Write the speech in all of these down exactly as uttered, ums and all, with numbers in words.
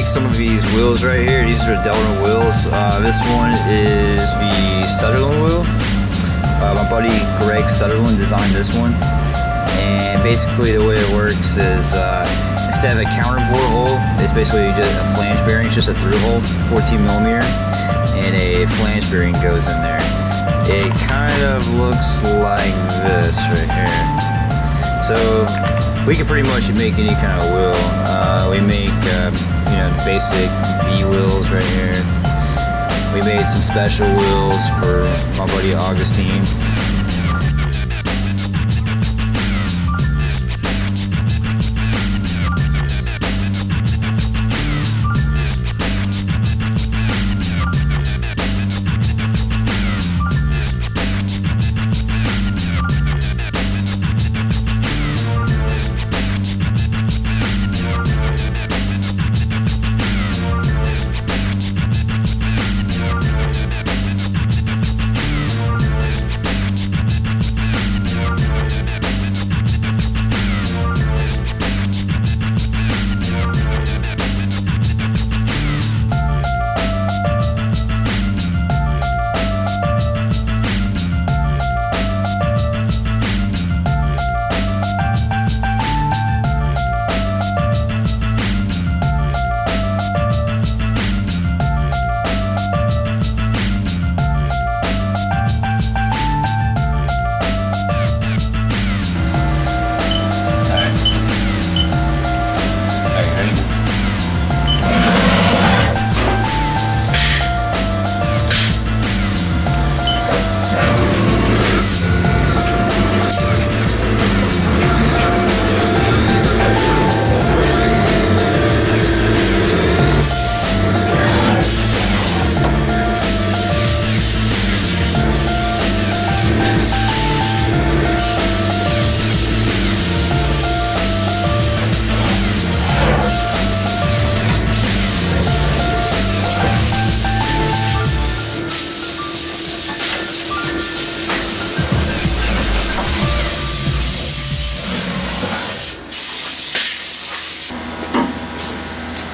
like some of these wheels right here. These are the Delrin wheels. Uh, this one is the Southerland wheel. Uh, my buddy Greg Sutherland designed this one. And basically the way it works is uh, instead of a counter bore hole, it's basically just a flange bearing. It's just a through hole, fourteen millimeter, and a flange bearing goes in there. It kind of looks like this right here. So we can pretty much make any kind of wheel. Uh, we make uh, you know, basic V wheels right here. We made some special wheels for my buddy Augustine.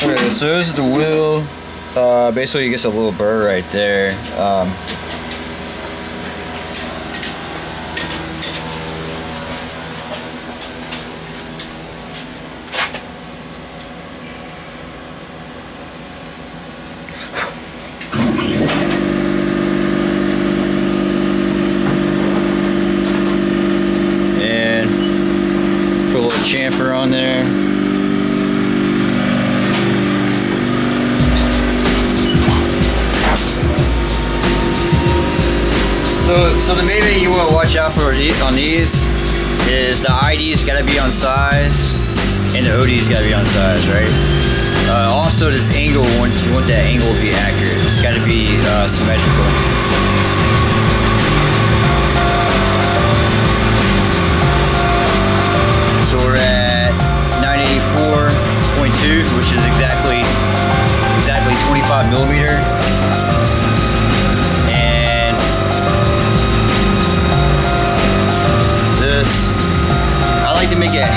Okay, so this is the wheel. Uh, basically, it gets a little burr right there. Um, and put a little chamfer on there. So, so the main thing you want to watch out for on these is the I D's got to be on size and the O D's got to be on size, right? Uh, also, this angle, you want that angle to be accurate. It's got to be uh, symmetrical.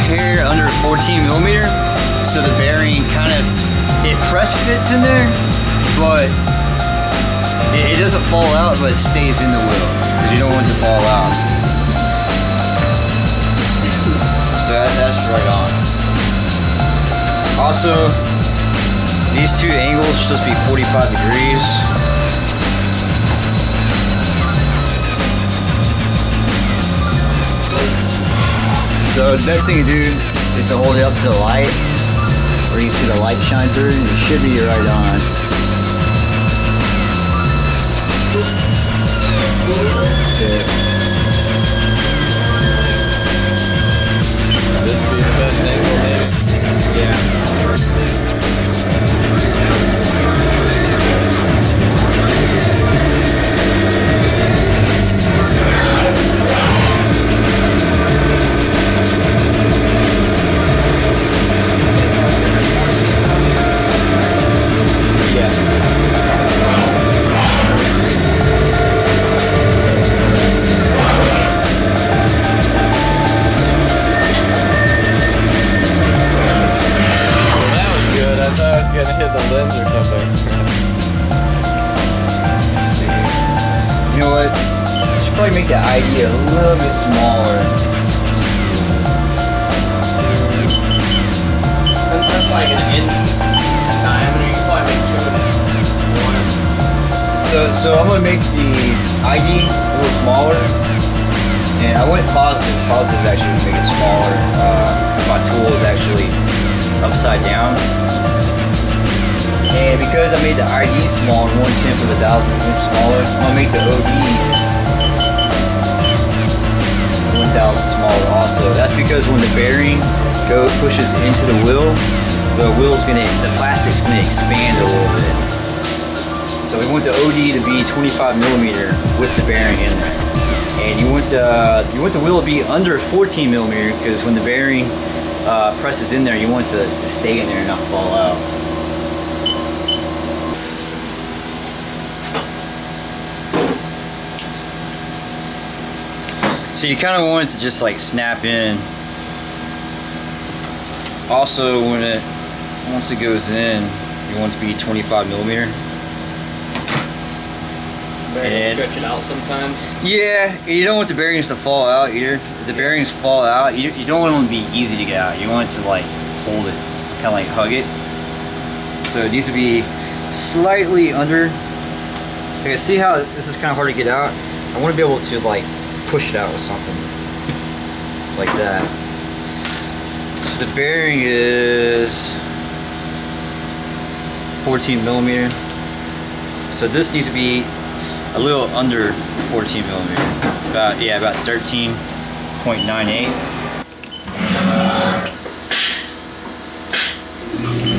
Hair under fourteen millimeter, so the bearing kind of, it press fits in there, but it, it doesn't fall out, but it stays in the wheel because you don't want it to fall out. So that, that's right on. Also, these two angles are supposed to be forty-five degrees. So the best thing to do is to hold it up to the light where you can see the light shine through, and it should be right on. Okay. This would be the best angle there. Yeah. Yeah. probably make the I D a little bit smaller. Since that's like an inch diameter, you can probably make two and one. So, so I'm gonna make the I D a little smaller, and I went positive. Positive actually would make it smaller. Uh, my tool is actually upside down. And because I made the I D small, one tenth of a thousand inch smaller, I'll make the O D one thousand smaller also. That's because when the bearing go pushes into the wheel, the wheel's gonna, the plastic's gonna expand a little bit. So we want the O D to be twenty-five millimeter with the bearing in there, and you want the you want the wheel to be under fourteen millimeter because when the bearing uh, presses in there, you want to, to stay in there and not fall out. So you kind of want it to just like snap in. Also, when it once it goes in, you want it to be twenty-five millimeter. Bearing stretch it out sometimes. Yeah, you don't want the bearings to fall out either. If the bearings fall out, you, you don't want them to be easy to get out. You want it to like hold it, kind of like hug it. So it needs to be slightly under. Okay, see how this is kind of hard to get out? I want to be able to like push it out with something like that. So the bearing is fourteen millimeter. So this needs to be a little under fourteen millimeter. About yeah, about thirteen point nine eight.